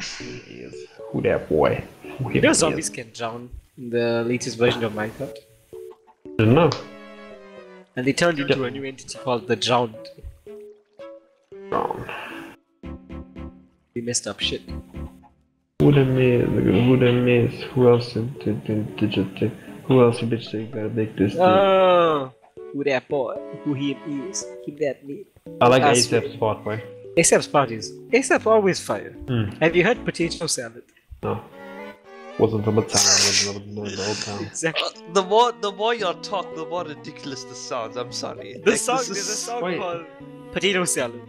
He is. Who that boy? Who you know zombies can drown in the latest version of Minecraft? I don't know. And they turned into a new entity called the Drowned. Drowned. They messed up shit. Who the maze? Who the maze? Who else did you take? Who else did you take that make this thing? Oh, who that boy? Who he is? Keep that me. I like A$AP's part, boy. A$AP's part is A$AP always fire. Mm. Have you heard potato salad? No. Wasn't from a town, wasn't an old town. Exactly. The more you talk, the more ridiculous the sounds. I'm sorry. The like, song is a song quite... called Potato Salad.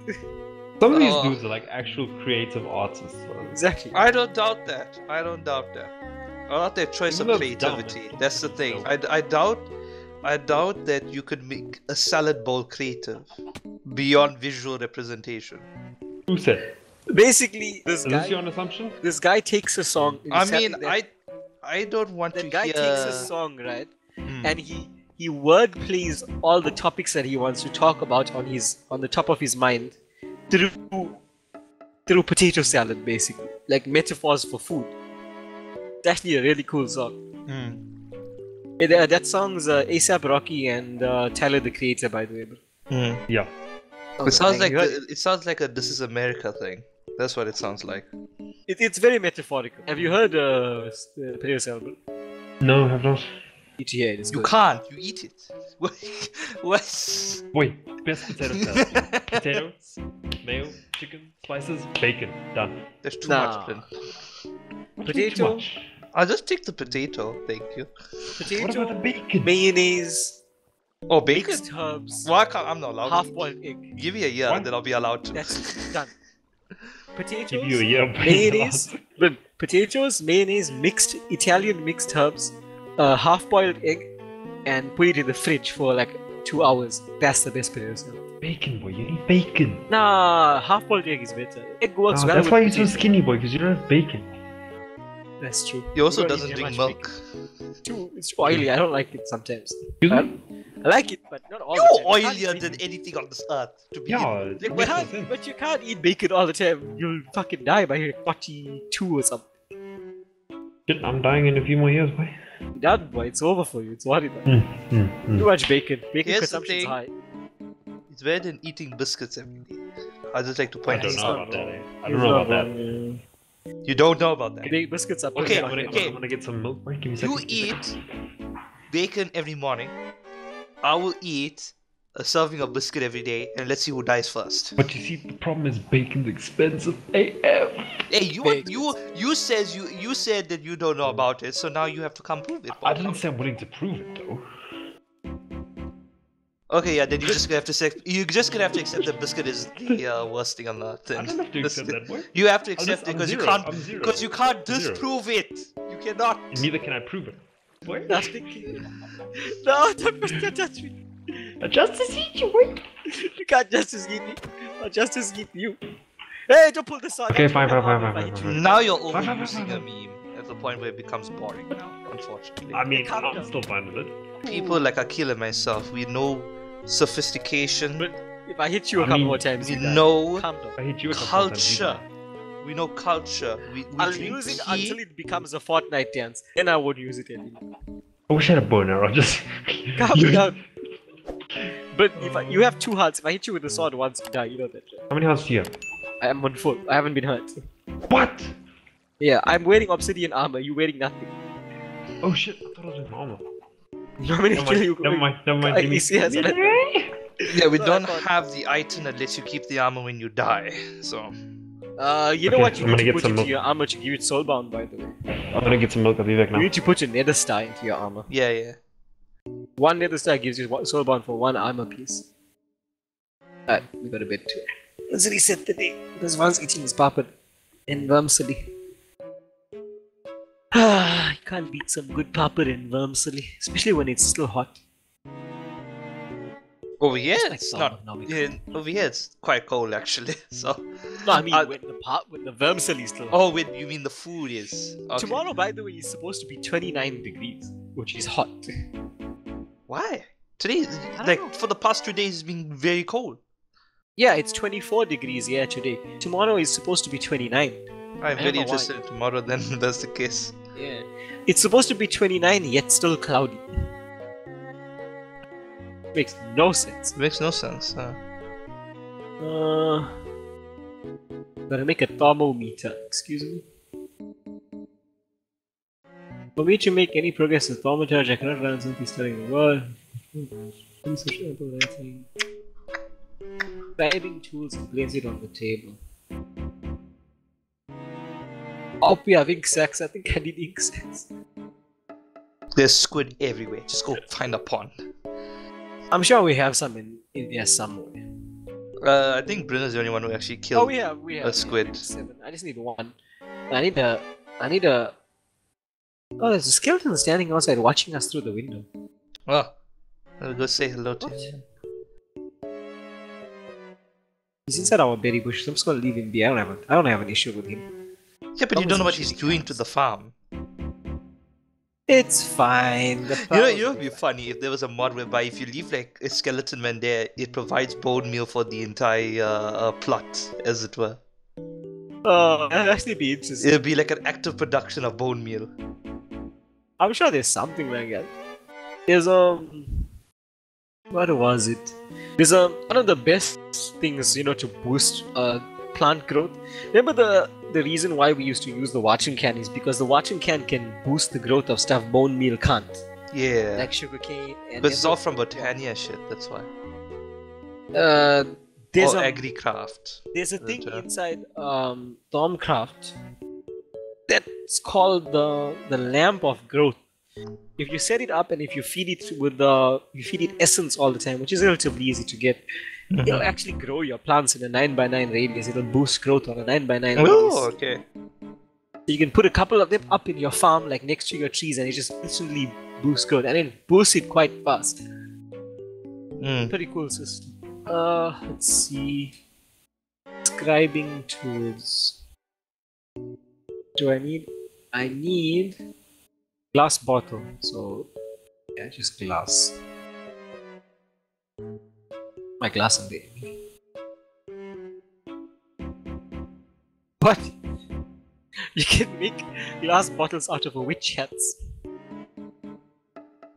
Some of these dudes are like actual creative artists. Exactly. I don't doubt that. I don't doubt that. I doubt their choice of creativity. That's the thing. I doubt that you could make a salad bowl creative beyond visual representation. Who said? Basically, this guy takes a song. I mean, I don't want to hear... That guy takes a song, right? Mm. And he word plays all the topics that he wants to talk about on the top of his mind through potato salad, basically, like metaphors for food. It's actually a really cool song. Mm. Yeah, that song's A$AP Rocky and Tyler the Creator, by the way. Mm. Yeah. It sounds like a This Is America thing. That's what it sounds like. It's very metaphorical. Have you heard potato salad? No, I have not. Eat here, it is good. You can't. You eat it. What? Wait, best potato salad. Potatoes, mayo, chicken, slices, bacon. Done. There's too much. Then. Potato. Much. I'll just take the potato. Thank you. Potato. What about the bacon? Mayonnaise. Oh, bacon. Mixed herbs. Why can't I'm not allowed? Half-boiled egg. Give me a year, and then I'll be allowed to. That's done. Potatoes. Give you a year, mayonnaise. Potatoes, mayonnaise, mixed Italian mixed herbs, half-boiled egg, and put it in the fridge for like 2 hours. That's the best potato salad. Bacon, boy. You need bacon. Nah, half-boiled egg is better. Egg works well. That's why you're so skinny, boy. Because you don't have bacon. That's true. He also doesn't drink milk. It's too oily. I don't like it sometimes. I like it, but not all the time. You're oilier than anything on this earth, to be honest. Yeah, but you can't eat bacon all the time. You'll fucking die by 42 or something. Shit, I'm dying in a few more years, boy. Done, boy. It's over for you. It's worried. Too much bacon. Bacon consumption's high. It's better than eating biscuits every day. I just like to point out that. I don't know about that. You don't know about that. Biscuits are okay. I'm gonna get some milk. Give me a second. You eat bacon every morning. I will eat a serving of biscuit every day, and let's see who dies first. But you see, the problem is bacon's expensive AF. Hey, you said that you don't know about it, so now you have to come prove it. I didn't say I'm willing to prove it though. Okay, yeah, then you're just gonna have to accept that biscuit is the worst thing on earth. I don't have to accept that, boy. You have to accept it because you can't disprove it. You cannot. And neither can I prove it. Boy, nothing. No, don't touch me. Justice eat you, boy. You can't justice eat me. I'll justice eat you. Hey, don't pull this on. Okay, fine. Now you're overusing a meme at the point where it becomes boring. Unfortunately. I mean, I'm still fine with it. People like Akil and myself, we know. Sophistication. But if I hit you a couple more times, you know culture. We know culture. I'll use it until it becomes a Fortnite dance. Then I won't use it anymore. I wish I had a boner. I'll just. Calm down. But you have two hearts. If I hit you with a sword once, you die. You know that. How many hearts do you have? I am on full. I haven't been hurt. What? Yeah, I'm wearing obsidian armor. You're wearing nothing. Oh shit! I thought I was wearing armor. Never mind. Yeah, we don't have the item that lets you keep the armor when you die, so... you know what? You need to put into your armor to give it soulbound, by the way. I'm gonna get some milk, I'll be back now. You need to put a nether star into your armor. Yeah. One nether star gives you soulbound for one armor piece. Alright, we got a bit too. Let's reset the day, because one's eating his puppet. And Wormsley. Ah, you can't beat some good papad in Wormsley, especially when it's still hot. Over here, it's quite cold actually. So no, I mean when the Wormsley is still. Oh, you mean the food is? Okay. Tomorrow, by the way, is supposed to be 29 degrees, which is hot. Why? Today, for the past 2 days, it's been very cold. Yeah, it's 24 degrees here today. Tomorrow is supposed to be 29. I'm very interested in tomorrow then, if that's the case. Yeah. It's supposed to be 29, yet still cloudy. Makes no sense. Makes no sense, huh? Gotta make a thermometer, excuse me. For me to make any progress with thermometer, I cannot run something stirring the world. Diving tools and place it on the table. Oh, we have ink sacks. I think I need ink sacks. There's squid everywhere. Just go find a pond. I'm sure we have some in there somewhere. I think Brynner's the only one who actually killed a squid. Yeah, 7. I just need one. I need a... Oh, there's a skeleton standing outside watching us through the window. Oh. I'll go say hello to him. He's inside our berry bush, so I'm just gonna leave him be. I don't have an issue with him. Yeah, but you don't know what he's doing to the farm. It's fine. You know it'd be funny if there was a mod whereby if you leave like a skeleton man there, it provides bone meal for the entire plot, as it were. Oh, that'd actually be interesting. It'd be like an active production of bone meal. I'm sure there's something like that. There's what was it? There's one of the best things, you know, to boost plant growth. Remember the reason why we used to use the watering can is because the watering can boost the growth of stuff bone meal can't. Yeah. Like sugarcane. But it's all from Botania shit, that's why. There's Agricraft. There's a thing inside Thaumcraft that's called the lamp of growth. If you set it up and if you feed it with you feed it essence all the time, which is relatively easy to get, it'll actually grow your plants in a 9x9 radius. It'll boost growth on a 9x9 radius. Oh, okay. So you can put a couple of them up in your farm, like next to your trees, and it just instantly boosts growth, and it boosts it quite fast. Mm. Pretty cool system. Let's see. Scribing tools. Do I need? I need. Glass bottle, so yeah, just glass. My glass and the What? You can make glass bottles out of witch hats.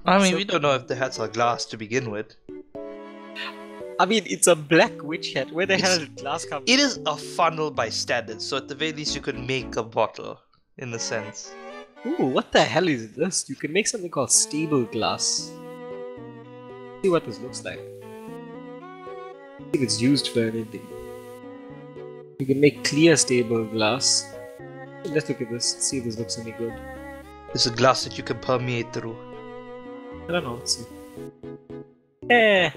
I mean, so, we don't know if the hats are glass to begin with. I mean, it's a black witch hat. Where the hell did glass come from? It is a funnel by standards, so at the very least you could make a bottle, in a sense. Ooh, what the hell is this? You can make something called stable glass. Let's see what this looks like. I think it's used for anything. You can make clear stable glass. Let's look at this, see if this looks any good. There's a glass that you can permeate through. I don't know, let's see. Eh.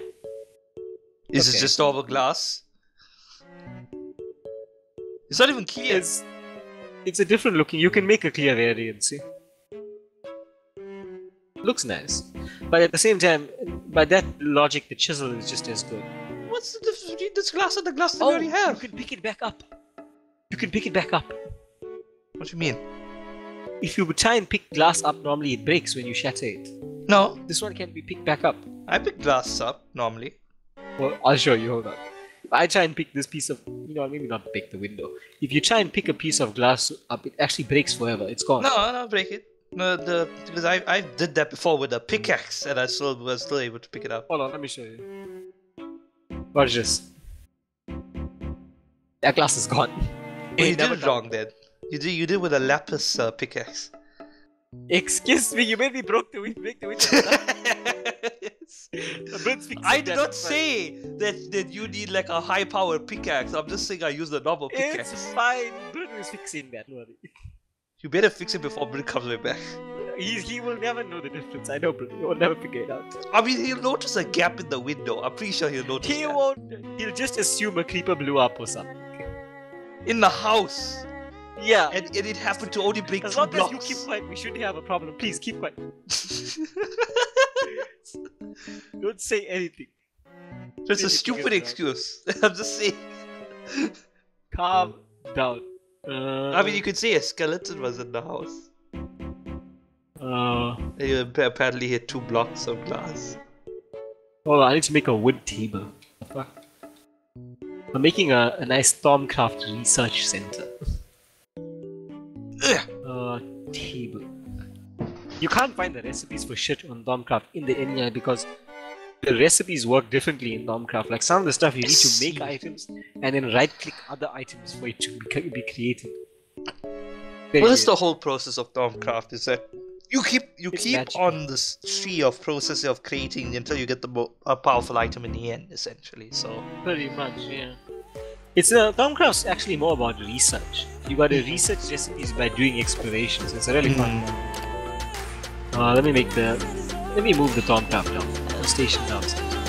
Is it just normal glass? It's not even clear. It's a different looking, you can make a clear variant, see? Looks nice. But at the same time, by that logic, the chisel is just as good. What's the difference between this glass and the glass that we already have? You can pick it back up. You can pick it back up. What do you mean? If you try and pick glass up, normally it breaks when you shatter it. No. This one can be picked back up. I pick glass up, normally. Well, I'll show you, hold on. If I try and pick this piece of, you know, maybe not pick the window. If you try and pick a piece of glass up, it actually breaks forever. It's gone. No, I don't break it. No, because I did that before with a pickaxe, and I still was still able to pick it up. Hold on, let me show you. Watch this. That glass is gone. You did it wrong then. You did with a lapis pickaxe. Excuse me, you made me break the window. I did not say that you need like a high power pickaxe. I'm just saying I use the normal pickaxe. It's fine. Bryn is fixing that, don't worry. You better fix it before Bryn comes way back. He will never know the difference. I know Bryn. He will never figure it out. I mean, he'll notice a gap in the window. I'm pretty sure he'll notice. He won't. He'll just assume a creeper blew up or something. In the house. Yeah. And it happened to only break 2 blocks. As long as you keep quiet, we shouldn't have a problem. Please keep quiet. Don't say anything. That's a stupid excuse. I'm just saying. Calm down. I mean, you could say a skeleton was in the house. You apparently hit 2 blocks of glass. Hold on, I need to make a wood table. What the fuck? We're making a nice Thaumcraft research center. Table. You can't find the recipes for shit on Thaumcraft in the NEI because the recipes work differently in Thaumcraft. Like some of the stuff you need to make items and then right click other items for it to be created. Very well, that's the whole process of Thaumcraft, is that you keep on this tree of process of creating until you get a powerful item in the end, essentially. So pretty much, yeah. It's Thaumcraft's actually more about research. You got to research recipes by doing explorations. It's a really fun one. Let me move the Thaumcraft down. Station downstairs.